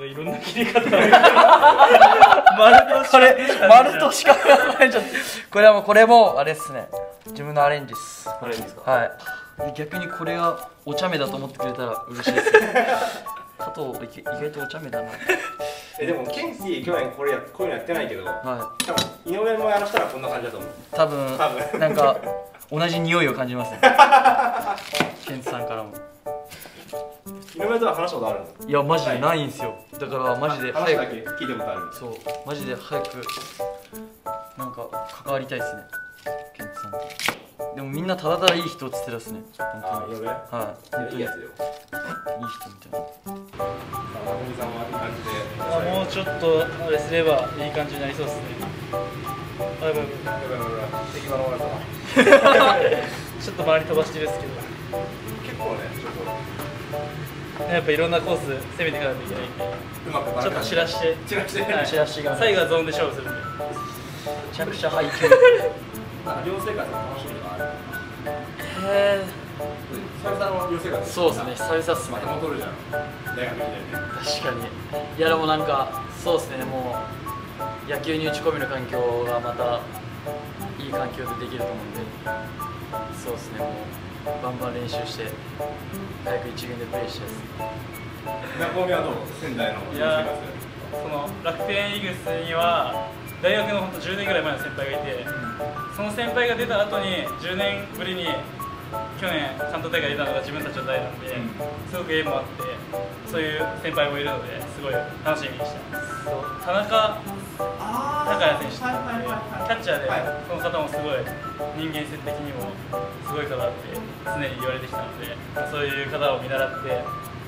といろんな切り方丸と四角がない。これもあれですね、自分のアレンジです。アレンジですか。はい。逆にこれがお茶目だと思ってくれたら嬉しいです。加藤意外とお茶目だな。でもケンキー去年こういうのやってないけど、はい、井上もやらしたらこんな感じだと思う。多分なんか同じ匂いを感じますね。ケンツさんからも。井上とは話したことあるの？いやマジでないんですよ。だからマジで早く聞いたことある。そうマジで早くなんか関わりたいですね。ケンツさんと。でもみんなただただいい人っつってたっすね。ああ井上。はい。いいやつよ。いい人みたいな。もうちょっとあれすればいい感じになりそうですね。ちょっと周り飛ばしてるんですけど。結構ね、ちょっとやっぱいろんなコース攻めていかないといけないんで、ちょっと散らして最後はゾーンで勝負するんで。めちゃくちゃ配球。寮生活の楽しみがある。へえ。久々の寮生活。そうですね、久々っす。また戻るじゃん大学みたいに。確かに。いやでもなんかそうですね、もう野球に打ち込める環境がまたいい環境でできると思うんで、そうですね、もうバンバン練習して早く一軍でプレーしたいですね。中尾はどう？仙台の寮生活。その楽天イーグルスには大学のほんと10年ぐらい前の先輩がいて、その先輩が出た後に10年ぶりに去年関東大会出たのが自分たちの代なんで、すごく縁もあってそういう先輩もいるのですごい楽しみにしてます。田中孝也選手、キャッチャーで、その方もすごい人間性的にもすごい方って常に言われてきたので、そういう方を見習って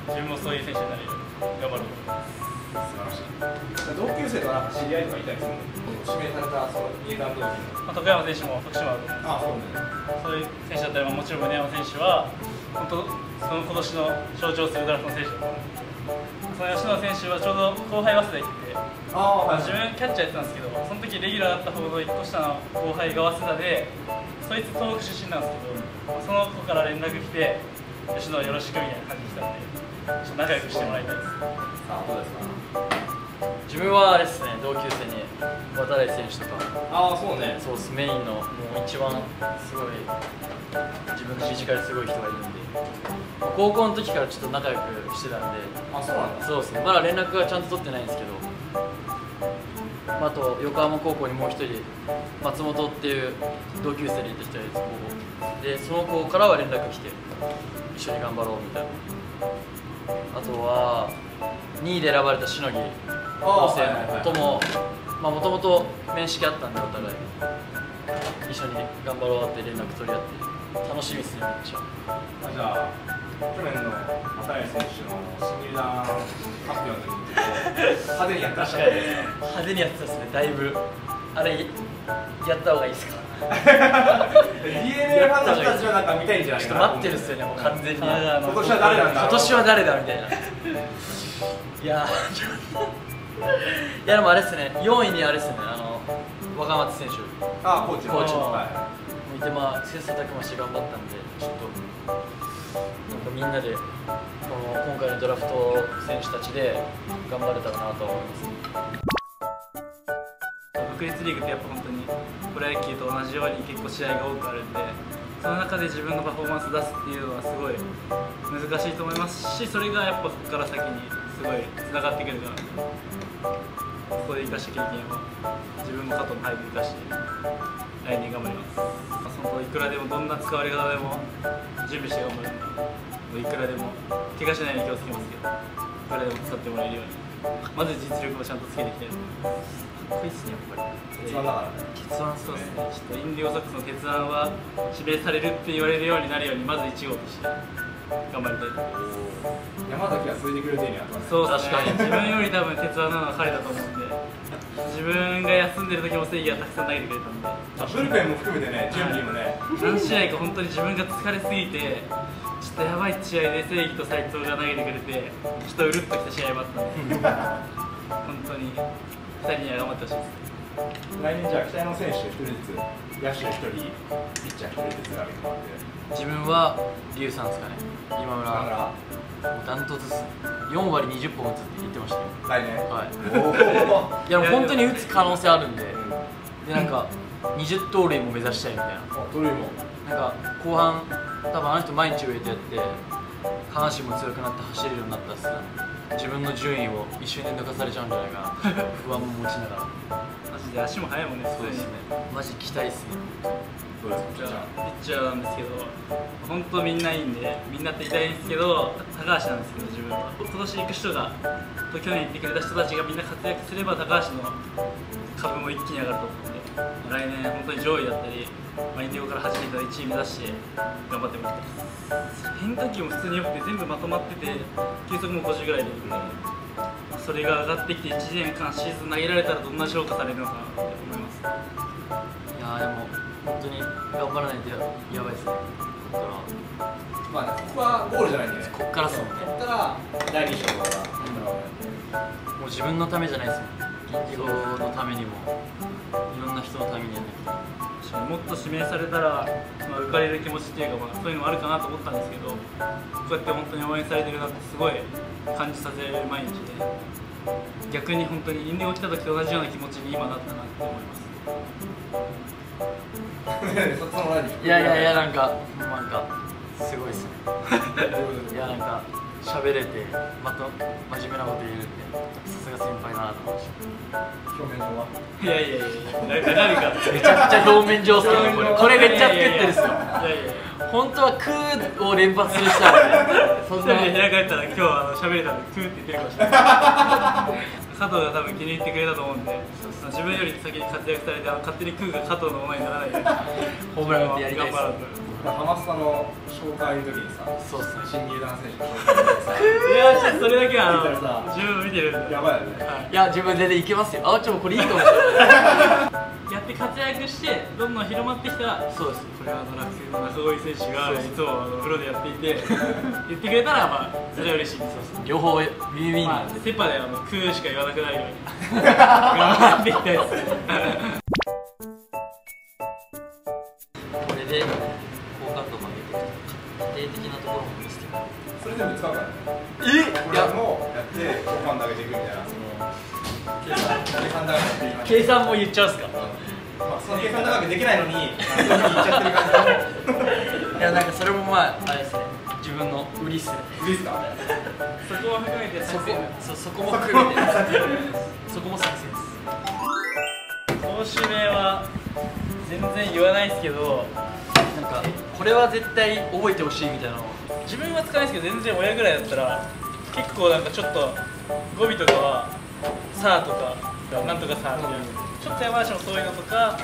自分もそういう選手になれるように頑張ろうと思います。素晴らしい。同級生とか知り合いとかいたりするの？指名された入団同期の徳山選手も徳島で、そういう選手だったり、もちろん宗山選手は本当その今年の象徴するドラフトの選手だったんですけど、その吉野選手はちょうど後輩早稲田行って、自分キャッチャーやってたんですけど、その時レギュラーだったほど1個下の後輩が早稲田で、そいつ東北出身なんですけど、その子から連絡来て吉野よろしくみたいな感じで来たんで、ちょっと仲良くしてもらいたいです。さあどうですか？自分はあれですね、同級生に渡辺選手とか、ああそうね、そうです、メインのもう一番すごい自分の身近ですごい人がいるんで、高校の時からちょっと仲良くしてたんで、あそうなんだ。そうですね、まだ連絡はちゃんと取ってないんですけど、あと横浜高校にもう一人松本っていう同級生でいた人がいるんです。その子からは連絡来て一緒に頑張ろうみたいな。あとは2位で選ばれたしのぎ高生のとも、もともと面識あったんで、お互い一緒に頑張ろうって連絡取り合って、楽しみですね、めっちゃ。じゃあ、去年の渡辺選手の新入団発表の時に、派手にやってたじゃないですか。派手にやってたですね、だいぶ。あれ、やったほうがいいですか？DeNA ファンの人たちはなんか見たいんじゃないかな。待ってるっすよね、もう完全に。今年は誰なんだ、今年は誰だみたいな。いやいやでもあれっすね、4位にあれっすね、若松選手、コーチのいて、まあ切磋琢磨して頑張ったんで、ちょっとみんなでこの今回のドラフト選手たちで頑張れたらなと思います。独立リーグってやっぱ本当にプロ野球と同じように結構試合が多くあるんで、その中で自分のパフォーマンス出すっていうのはすごい難しいと思いますし、それがやっぱそこから先にすごいつながってくるから、そこで生かした経験を自分も加藤も早く生かして来年頑張ります。そのいくらでもどんな使われ方でも準備して頑張るんで、いくらでも怪我しないように気をつけますけど、いくらでも使ってもらえるようにまず実力をちゃんとつけていきたいと思います。かっこいいっすね、やっぱり。鉄腕だからね。鉄腕、そうですね。ちょっとインディゴソックスの鉄腕は指名されるって言われるようになるように、まず1号として頑張りたいと思います。山崎が続いてくれていいなと。そう、確かに。自分より多分鉄腕なのは彼だと思うんで、自分が休んでる時も正義がたくさん投げてくれたんで。ブルペンも含めてね、準備もね。何試合か本当に自分が疲れすぎて、ちょっとやばい試合で正義と斉藤が投げてくれて、ちょっとうるっときた試合もあったんで、本当に。2人には頑張ってほしいです。来年じゃあ北の選手1人ずつ、野手1人、ピッチャー1人ずつ選び込まれて、自分は龍さんですかね、今村、ダントツです。4割20本打つって言ってましたよ、来年。はい。いや、本当に打つ可能性あるんで、で、なんか20盗塁も目指したいみたいな。盗塁も。なんか後半、多分あの人毎日ウエイトやって、下半身も強くなって走れるようになったっすね。自分の順位を一瞬で抜かされちゃうんじゃないかな。不安も持ちながら。マジで足も速いもんね。そうですね。マジ期待っすね。ピッチャーなんですけど、本当みんないいんで、みんなって痛いんですけど、高橋なんですけど、自分は。今年行く人が、去年行ってくれた人たちがみんな活躍すれば、高橋の株も一気に上がると思うので、来年、本当に上位だったり、インディゴから初めての1位目指して、頑張ってもらいたいです。変化球も普通によくて、全部まとまってて、球速も50ぐらいでいくので、それが上がってきて、1年間シーズン投げられたら、どんな評価されるのかなって思います。いやでも本当に頑張らないとやばいですね。まあ、ここはゴールじゃないんで、こっからですもんね。だから、第2章から、もう自分のためじゃないですもん。インディゴのためにも、いろんな人のためにやんなきゃ。もっと指名されたら、浮かれる気持ちっていうか、そういうのもあるかなと思ったんですけど、こうやって本当に応援されてるなって、すごい感じさせる毎日で、逆に本当にインディゴ来た時と同じような気持ちに今なったなって思います。いやいやいや、なんかすごいっすね。いや、なんか喋れて、また真面目なこと言えるんで、さすが先輩だなと思いました。表面上は、いやいやいや、何かめちゃくちゃ表面上っすよね。これめっちゃ作ってるっすよ。本当は「クー」を連発する人なんで、そんなに部屋帰ったら今日喋れたんで「クー」って言ってるかもしれない。加藤が多分気に入ってくれたと思うんで、自分より先に活躍されて、勝手に空が加藤のものにならないように、ホームランはやりたいです。ハマスタの紹介の時にさ、そうですね、新入団選手の紹介でさ、それだけは自分見てるんで、やばいよね。いや、自分全然いけますよ。あ、ちょっとこれいいと思う。やって活躍して、どんどん広まってきたら、そうです。これは楽天の中尾選手が実はプロでやっていて、言ってくれたら、まあ、それは嬉しいです。両方、ビビン。セパでクーしか言わなくないように、頑張っていきたいです。これで家庭的なところも見つけた。それでも使うからね。いや、もうやって好感度上げていくみたいな、その計算も言っちゃうんすか。まあその計算高くできないのに言っちゃってる感じ。いや、なんかそれもまああれですね、自分の売りっすね。売りっすか。そこも含めて、そこも含めて、そこも作戦です。投手名は全然言わないですけど、なんかこれは絶対覚えてほしいみたいなのを自分は使わないですけど、全然親ぐらいだったら結構なんかちょっと語尾とかは「さあ」とか「なんとかさあ」とか、ちょっと山梨もそういうのとか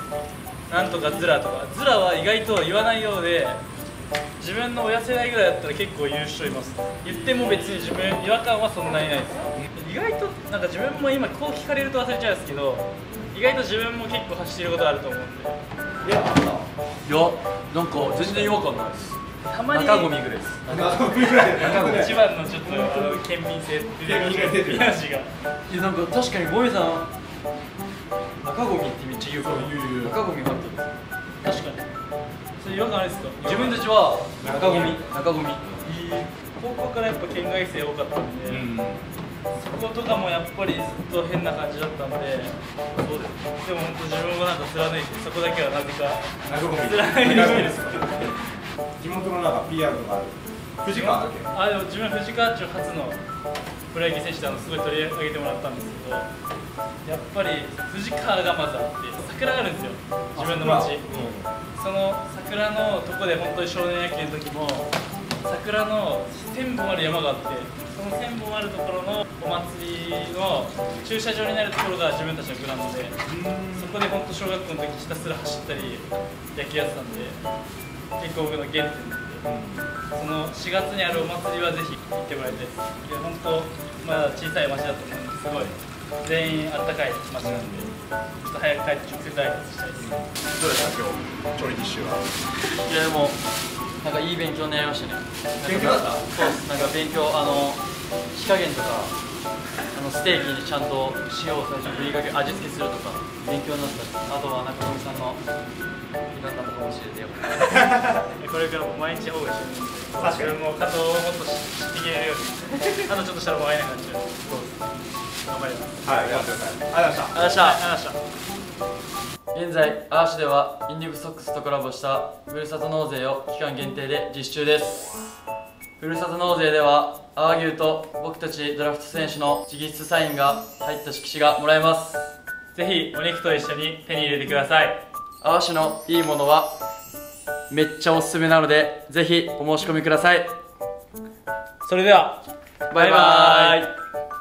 「なんとかずら」とか、ずらは意外と言わないようで、自分の親世代ぐらいだったら結構言う人います。言っても別に自分違和感はそんなにないです。意外となんか自分も今こう聞かれると忘れちゃうんですけど、意外と自分も結構走ってることあると思うんで。いや、なんか全然違和感ないです。たまに中込ぐらいです。一番のちょっと県民性っていう感じが。いや、なんか確かにゴミさん、中込ってめっちゃ言うから。中込があったんです。確かにそれ違和感あるんですか。自分たちは中込、中込高校からやっぱ県外生多かったんで、そことかもやっぱりずっと変な感じだったんで、そうです。でも本当自分もなんか貫いて、そこだけはなぜか貫いてるんですよ。地元のなんか PR とかある。藤川だけ。あ、でも自分藤川中初のプロ野球選手ですごい取り上げてもらったんですけど、やっぱり藤川がまずあって、桜があるんですよ、自分の町。その桜のとこで本当に少年野球の時も、桜の1000本ある山があって、その1000本あるところのお祭りの駐車場になるところが自分たちのグラウンドで、そこで本当小学校の時ひたすら走ったり野球やってたんで、結構僕の原点なんで、その4月にあるお祭りはぜひ行ってもらいたいです。本当まだ小さい町だと思うんです。すごい全員あったかい町なんで、ちょっと早く帰って直接挨拶したいです。どうですか今日調理実習は。いや、でもなんかいい勉強になりましたね。勉強だった。そうです。なんか勉強、火加減とか、ステーキにちゃんと塩を最初に振りかけ、味付けするとか勉強になった。あとはなんかゴミさんのいろんなものを教えてよこれからも毎日多いし、自分も活動をもっとしていけるようにあとちょっとしたらもう会えなくなっちゃう。頑張ります。はい、ありがとうございました。ありがとうございました。現在、アーシュではインディグソックスとコラボしたふるさと納税を期間限定で実施中です。ふるさと納税では阿波牛と僕たちドラフト選手の直筆サインが入った色紙がもらえます。ぜひお肉と一緒に手に入れてください。阿波市のいいものはめっちゃおすすめなので、ぜひお申し込みください。それではバイバーイ。